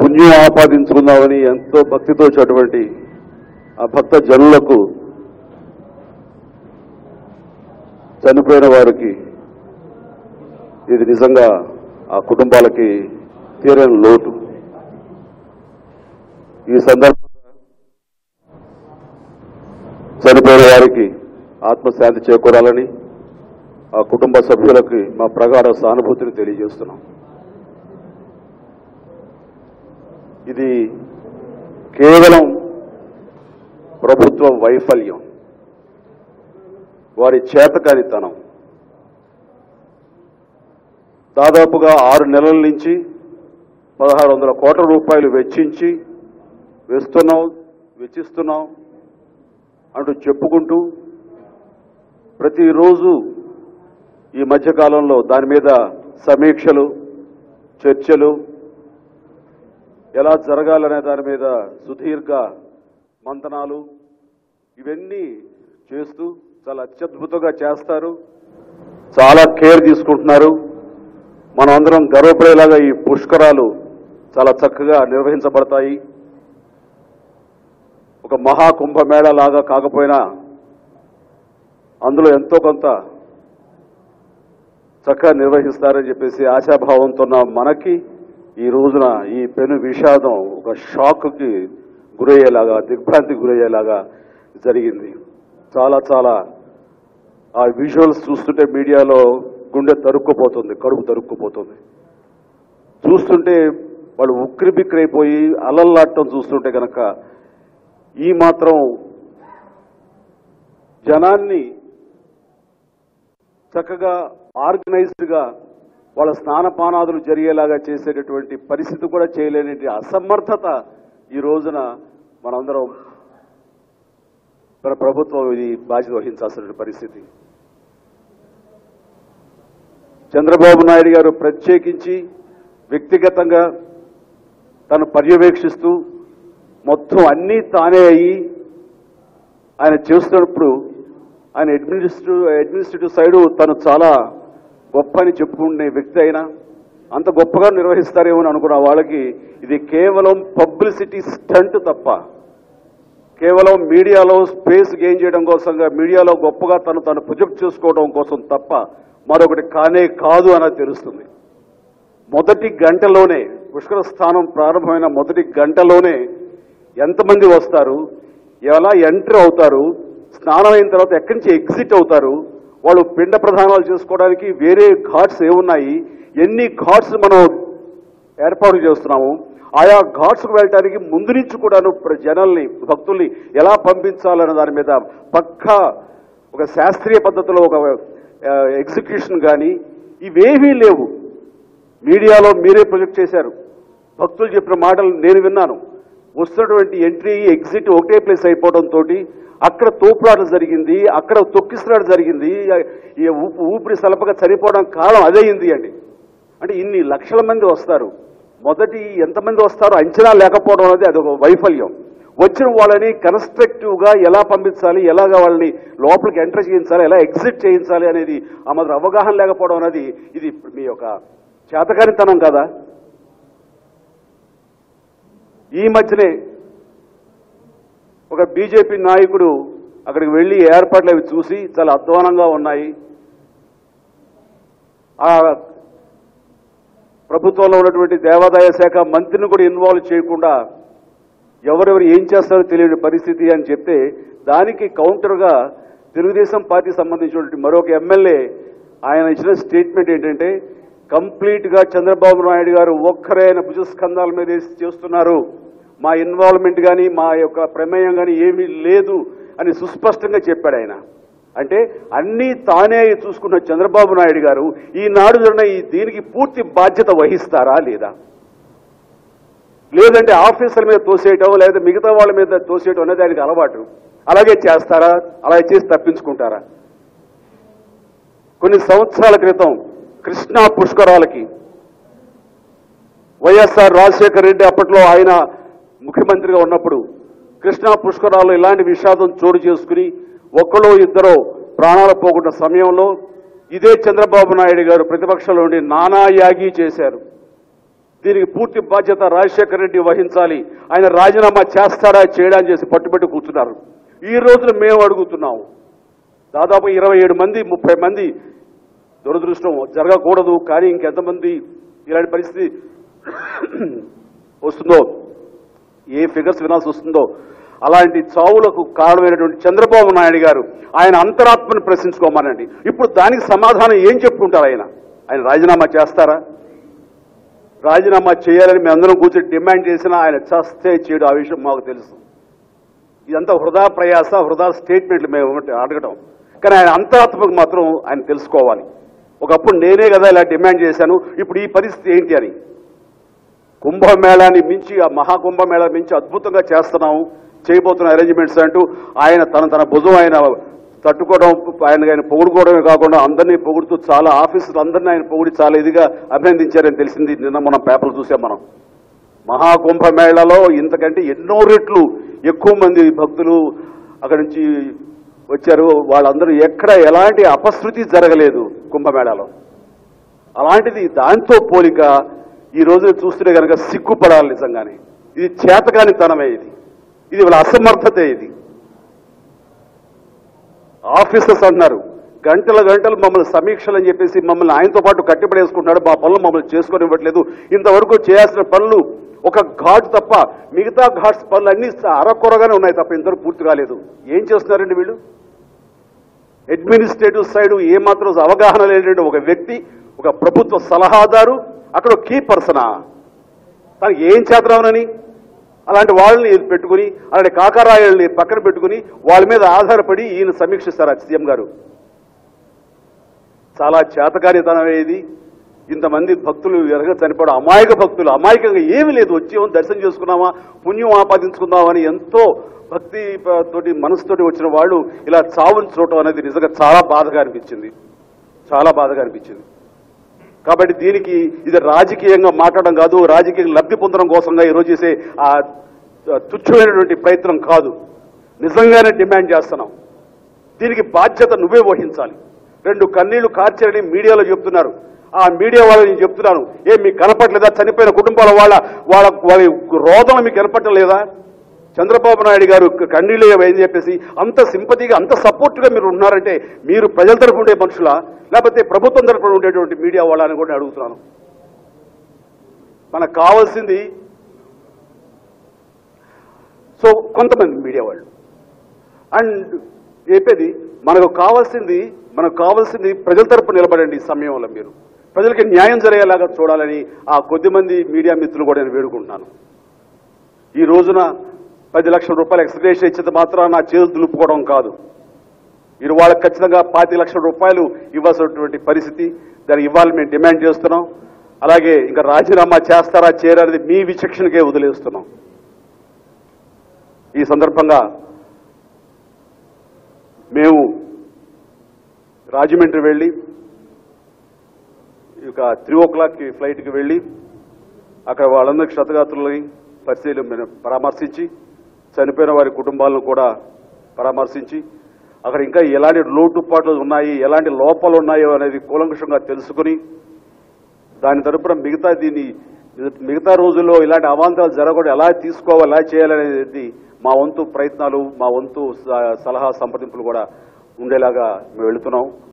పుణ్యం ఆపాదించుకున్నామని ఎంతో భక్తితో చటువంటి ఆ భక్త జనులకు చనిపోయిన వారికి ఇది నిజంగా ఆ కుటుంబాలకి తీరని లోటు. ఈ సందర్భంగా చనిపోయిన వారికి ఆత్మశాంతి చేకూరాలని ఆ కుటుంబ సభ్యులకి మా ప్రగాఢ సానుభూతిని తెలియజేస్తున్నాం. ఇది కేవలం ప్రభుత్వ వైఫల్యం, వారి చేతకానితనం. దాదాపుగా 6 నెలల నుంచి 1600 కోట్ల రూపాయలు వెచ్చిస్తున్నాం అంటూ చెప్పుకుంటూ ప్రతిరోజు ఈ మధ్యకాలంలో దాని మీద సమీక్షలు, చర్చలు ఎలా జరగాలనే దాని మీద సుదీర్ఘ మంతనాలు ఇవన్నీ చేస్తూ చాలా అత్యద్భుతంగా చేస్తారు, చాలా కేర్ తీసుకుంటున్నారు. మనం అందరం గర్వపడేలాగా ఈ పుష్కరాలు చాలా చక్కగా నిర్వహించబడతాయి. ఒక మహాకుంభమేళ లాగా కాకపోయినా అందులో ఎంతో కొంత చక్కగా నిర్వహిస్తారని చెప్పేసి ఆశాభావంతో ఉన్న మనకి ఈ రోజున ఈ పెను విషాదం ఒక షాక్కి గురయ్యేలాగా, దిగ్భ్రాంతికి గురయ్యేలాగా జరిగింది. చాలా చాలా ఆ విజువల్స్ చూస్తుంటే మీడియాలో గుండె తరుక్కుపోతుంది, కడుపు తరుక్కుపోతుంది. చూస్తుంటే వాళ్ళు ఉక్కిరి బిక్కిరైపోయి అలల్లాడటం చూస్తుంటే కనుక ఈ మాత్రం జనాన్ని చక్కగా ఆర్గనైజ్డ్గా వాళ్ళ స్నానపానాదులు జరిగేలాగా చేసేటటువంటి పరిస్థితి కూడా చేయలేని అసమర్థత ఈ రోజున మనందరం మన ప్రభుత్వం ఇది బాధ్యత వహించాల్సిన పరిస్థితి. చంద్రబాబు నాయుడు గారు ప్రత్యేకించి వ్యక్తిగతంగా తను పర్యవేక్షిస్తూ మొత్తం అన్నీ తానే అయ్యి ఆయన చేస్తున్నప్పుడు ఆయన అడ్మినిస్ట్రేటివ్ సైడు తను చాలా గొప్ప అని చెప్పుకునే వ్యక్తి అయినా అంత గొప్పగా నిర్వహిస్తారేమో అని అనుకున్న వాళ్ళకి ఇది కేవలం పబ్లిసిటీ స్టంట్ తప్ప, కేవలం మీడియాలో స్పేస్ గెయిన్ చేయడం కోసంగా, మీడియాలో గొప్పగా తను ప్రొజెక్ట్ చేసుకోవడం కోసం తప్ప మరొకటి కానే కాదు అని తెలుస్తుంది. మొదటి గంటలోనే, పుష్కర స్థానం ప్రారంభమైన మొదటి గంటలోనే ఎంతమంది వస్తారు, ఎలా ఎంటర్ అవుతారు, స్నానం అయిన తర్వాత ఎక్కడి నుంచి ఎగ్జిట్ అవుతారు, వాళ్ళు పిండ ప్రధానాలు చేసుకోవడానికి వేరే ఘాట్స్ ఏమున్నాయి, ఎన్ని ఘాట్స్ మనం ఏర్పాటు చేస్తున్నాము, ఆయా ఘాట్స్కు వెళ్ళటానికి ముందు నుంచి కూడాను జనల్ని, భక్తుల్ని ఎలా పంపించాలనే దాని మీద పక్కా ఒక శాస్త్రీయ పద్ధతిలో ఒక ఎగ్జిక్యూషన్ కానీ ఇవేవీ లేవు. మీడియాలో మీరే ప్రొజెక్ట్ చేశారు. భక్తులు చెప్పిన మాటలు నేను విన్నాను. వస్తున్నటువంటి ఎంట్రీ ఎగ్జిట్ ఒకటే ప్లేస్ అయిపోవడంతో అక్కడ తోపులాట జరిగింది, అక్కడ తొక్కిసలాట జరిగింది, ఊపిరి సలపగా చనిపోవడం కాలం అదేయింది అండి. అంటే ఇన్ని లక్షల మంది వస్తారు, మొదటి ఎంతమంది వస్తారో అంచనా లేకపోవడం అనేది అదొక వైఫల్యం. వచ్చిన వాళ్ళని కన్స్ట్రక్టివ్గా ఎలా పంపించాలి, ఎలాగ వాళ్ళని లోపలికి ఎంటర్ చేయించాలి, ఎలా ఎగ్జిట్ చేయించాలి అనేది ఆ మాత్రం అవగాహన లేకపోవడం అనేది ఇది మీ యొక్క చేతకానితనం కదా. ఈ మధ్యనే ఒక బీజేపీ నాయకుడు అక్కడికి వెళ్ళి ఏర్పాట్లు అవి చూసి చాలా అధ్వానంగా ఉన్నాయి, ఆ ప్రభుత్వంలో ఉన్నటువంటి దేవాదాయ శాఖ మంత్రిని కూడా ఇన్వాల్వ్ చేయకుండా ఎవరెవరు ఏం చేస్తారో తెలియని పరిస్థితి అని చెప్తే దానికి కౌంటర్గా తెలుగుదేశం పార్టీ సంబంధించినటువంటి మరొక ఎమ్మెల్యే ఆయన ఇచ్చిన స్టేట్మెంట్ ఏంటంటే కంప్లీట్గా చంద్రబాబు నాయుడు గారు ఒక్కరే ఆయన భుజస్కంధాల మీద చేస్తున్నారు, మా ఇన్వాల్వ్మెంట్ కానీ మా యొక్క ప్రమేయం కానీ ఏమీ లేదు అని సుస్పష్టంగా చెప్పాడు ఆయన. అంటే అన్నీ తానే చూసుకున్న చంద్రబాబు నాయుడు గారు ఈనాడు జరిగిన దీనికి పూర్తి బాధ్యత వహిస్తారా లేదా? లేదంటే ఆఫీసర్ల మీద తోసేయటం, లేదా మిగతా వాళ్ళ మీద తోసేయటం అనేది ఆయనకు అలవాటు. అలాగే చేస్తారా? అలాగే చేసి తప్పించుకుంటారా? కొన్ని సంవత్సరాల క్రితం కృష్ణా పుష్కరాలకి వైఎస్ఆర్ రాజశేఖర రెడ్డి అప్పట్లో ఆయన ముఖ్యమంత్రిగా ఉన్నప్పుడు కృష్ణా పుష్కరాలు ఇలాంటి విషాదం చోటు చేసుకుని ఒక్కరో ఇద్దరో ప్రాణాలు పోగొట్టిన సమయంలో ఇదే చంద్రబాబు నాయుడు గారు ప్రతిపక్షంలో ఉండి నానా యాగి చేశారు. దీనికి పూర్తి బాధ్యత రాజశేఖర్ రెడ్డి వహించాలి. ఆయన రాజీనామా చేస్తారా చేయడా చేసి పట్టుబెట్టి కూర్చున్నారు. ఈ రోజున మేము అడుగుతున్నాము దాదాపు 27 మంది 30 మంది దురదృష్టం జరగకూడదు కానీ ఇంకెంతమంది ఇలాంటి పరిస్థితి వస్తుందో ఏ ఫిగర్స్ వినాల్సి వస్తుందో అలాంటి చావులకు కారణమైనటువంటి చంద్రబాబు నాయుడు గారు ఆయన అంతరాత్మను ప్రశ్నించుకోమనండి. ఇప్పుడు దానికి సమాధానం ఏం చెప్పుకుంటారు? ఆయన ఆయన రాజీనామా చేస్తారా? రాజీనామా చేయాలని మేమందరం కూర్చొని డిమాండ్ చేసినా ఆయన చస్తే చేయడం ఆ విషయం మాకు తెలుసు. ఇదంతా వృధా ప్రయాస వృధా స్టేట్మెంట్లు మేము అడగడం. కానీ ఆయన అంతరాత్మకు మాత్రం ఆయన తెలుసుకోవాలి. ఒకప్పుడు నేనే కదా ఇలా డిమాండ్ చేశాను, ఇప్పుడు ఈ పరిస్థితి ఏంటి అని. కుంభమేళాన్ని మించి ఆ మహాకుంభమేళా మించి అద్భుతంగా చేస్తున్నాము చేయబోతున్న అరేంజ్మెంట్స్ అంటూ ఆయన తన భుజం ఆయన తట్టుకోవడం ఆయన పొగుడుకోవడమే కాకుండా అందరినీ పొగుడుతూ చాలా ఆఫీసులు అందరినీ ఆయన పొగిడి చాలా ఇదిగా అభినందించారని తెలిసింది. నిన్న మనం పేపర్లు చూసాం. మనం మహాకుంభమేళాలో ఇంతకంటే ఎన్నో రెట్లు ఎక్కువ మంది భక్తులు అక్కడి నుంచి వచ్చారు. వాళ్ళందరూ ఎక్కడ ఎలాంటి అపశృతి జరగలేదు కుంభమేళాలో. అలాంటిది దాంతో పోలిక ఈ రోజున చూస్తే కనుక సిగ్గుపడాలి నిజంగానే. ఇది చేతకాని తనమే, ఇది వాళ్ళ అసమర్థతే. ఇది ఆఫీసర్స్ అంటున్నారు గంటల గంటలు మమ్మల్ని సమీక్షలు అని చెప్పేసి మమ్మల్ని ఆయనతో పాటు కట్టిపడేసుకుంటున్నాడు. మా పనులు మమ్మల్ని చేసుకొని ఇవ్వట్లేదు. ఇంతవరకు చేయాల్సిన పనులు ఒక ఘాట్ తప్ప మిగతా ఘాట్స్ పనులు అన్నీ అరకొరగానే ఉన్నాయి తప్ప ఇంతవరకు పూర్తి కాలేదు. ఏం చేస్తున్నారండి వీళ్ళు? అడ్మినిస్ట్రేటివ్ సైడ్ ఏమాత్రం అవగాహన లేని ఒక వ్యక్తి, ఒక ప్రభుత్వ సలహాదారు, అక్కడ కీ పర్సనా, తనకి ఏం చేద్దామనని అలాంటి వాళ్ళని పెట్టుకుని అలాంటి కాకరాయల్ని పక్కన పెట్టుకుని వాళ్ళ మీద ఆధారపడి ఈయన సమీక్షిస్తారు సీఎం గారు. చాలా చేతకారితనమేది. ఇంతమంది భక్తులు ఎరగ చనిపోవడం, అమాయక భక్తులు, అమాయకంగా ఏమీ లేదు, వచ్చేమో దర్శనం చేసుకున్నామా పుణ్యం ఆపాదించుకుందామని ఎంతో భక్తి తోటి మనసుతోటి వచ్చిన వాళ్ళు ఇలా చావుని చూడటం అనేది నిజంగా చాలా బాధగా అనిపించింది, చాలా బాధగా అనిపించింది. కాబట్టి దీనికి ఇది రాజకీయంగా మాట్లాడడం కాదు, రాజకీయంగా లబ్ధి పొందడం కోసంగా ఈరోజు చేసే ఆ తుచ్చమైనటువంటి ప్రయత్నం కాదు. నిజంగానే డిమాండ్ చేస్తున్నాం. దీనికి బాధ్యత నువ్వే వహించాలి. రెండు కన్నీళ్లు కార్చారని మీడియాలో చెప్తున్నారు. ఆ మీడియా వాళ్ళని నేను చెప్తున్నాను, ఏం మీకు కనపడలేదా? చనిపోయిన కుటుంబాల వాళ్ళ రోదన మీకు కనపడలేదా? చంద్రబాబు నాయుడు గారు కన్నీళ్ళు ఏమని చెప్పేసి అంత సింపతిగా అంత సపోర్ట్గా మీరు ఉన్నారంటే మీరు ప్రజల తరఫున ఉండే మనుషులా లేకపోతే ప్రభుత్వం తరఫున ఉండేటువంటి మీడియా వాళ్ళని కూడా అడుగుతున్నాను. మనకు కావాల్సింది సో కొంతమంది మీడియా వాళ్ళు అండ్ చెప్పేది మనకు కావాల్సింది ప్రజల తరఫున నిలబడండి. ఈ సమయంలో మీరు ప్రజలకి న్యాయం జరిగేలాగా చూడాలని ఆ కొద్దిమంది మీడియా మిత్రులు కూడా నేను వేడుకుంటున్నాను. ఈ రోజున 10 లక్షల రూపాయలు ఎక్స్గ్రేషన్ ఇచ్చేది మాత్రం నా చేతులు దులుపుకోవడం కాదు. మీరు వాళ్ళకి ఖచ్చితంగా 25 లక్షల రూపాయలు ఇవ్వాల్సినటువంటి పరిస్థితి, దాన్ని ఇవ్వాలి మేము డిమాండ్ చేస్తున్నాం. అలాగే ఇంకా రాజీనామా చేస్తారా చేయరనేది మీ విచక్షణకే వదిలేస్తున్నాం. ఈ సందర్భంగా మేము రాజమండ్రి వెళ్ళి 3 o'clock ఫ్లైట్కి వెళ్ళి అక్కడ వాళ్ళందరికీ క్షతగాత్రులని పరిశీలన పరామర్శించి చనిపోయిన వారి కుటుంబాలను కూడా పరామర్శించి అక్కడ ఇంకా ఎలాంటి లోటుపాట్లు ఉన్నాయి, ఎలాంటి లోపాలు ఉన్నాయో అనేది కూలంకషంగా తెలుసుకుని దాని తరపున మిగతా రోజుల్లో ఇలాంటి అవాంతరాలు జరగకుండా ఎలా తీసుకోవాలి, ఎలా చేయాలనేది మా వంతు ప్రయత్నాలు, మా వంతు సలహా సంప్రదింపులు కూడా ఉండేలాగా మేము వెళుతున్నాం.